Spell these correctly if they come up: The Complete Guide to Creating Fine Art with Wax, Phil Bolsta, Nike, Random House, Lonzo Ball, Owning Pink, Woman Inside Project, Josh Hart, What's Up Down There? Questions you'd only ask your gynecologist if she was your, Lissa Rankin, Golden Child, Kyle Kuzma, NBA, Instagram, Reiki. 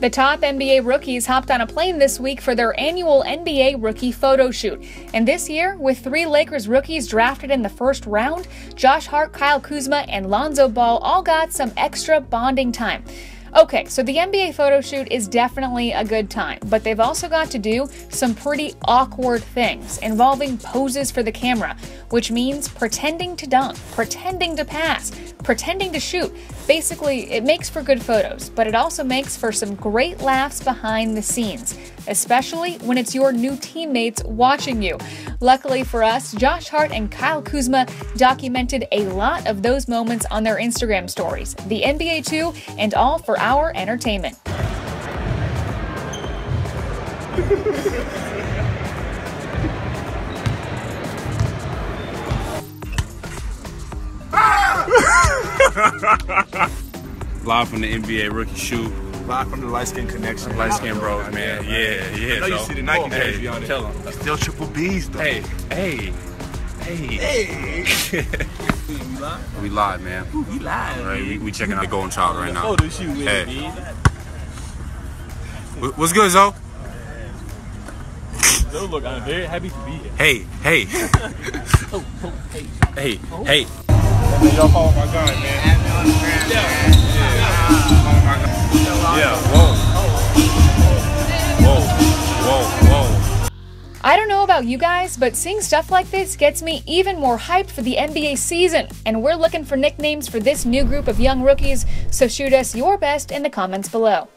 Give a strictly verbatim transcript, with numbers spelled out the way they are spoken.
The top N B A rookies hopped on a plane this week for their annual N B A rookie photo shoot. And this year, with three Lakers rookies drafted in the first round, Josh Hart, Kyle Kuzma, and Lonzo Ball all got some extra bonding time. Okay, so the N B A photo shoot is definitely a good time, but they've also got to do some pretty awkward things involving poses for the camera, which means pretending to dunk, pretending to pass, pretending to shoot. Basically, it makes for good photos, but it also makes for some great laughs behind the scenes, especially when it's your new teammates watching you. Luckily for us, Josh Hart and Kyle Kuzma documented a lot of those moments on their Instagram stories, the N B A too, and all for our entertainment. Live from the N B A rookie shoot. Live from the Light Skin Connection. Light Skin Bros, man. man. Yeah, yeah. I know so. You see the Nike jersey on it. Tell them. Still triple B's, though. Hey, hey, hey. Hey. We live? We live, man. Ooh, we live. Right, we, we checking out the Golden Child right now. Photo shoot, man. Hey. What's good, Zo? Zo, look, I'm very happy to be here. Hey, hey. oh, oh, hey. Hey, oh. hey. Y'all follow my guy, man. Yeah. Yeah. Yeah. Whoa. Whoa. Whoa. Whoa. I don't know about you guys, but seeing stuff like this gets me even more hyped for the N B A season. And we're looking for nicknames for this new group of young rookies, so shoot us your best in the comments below.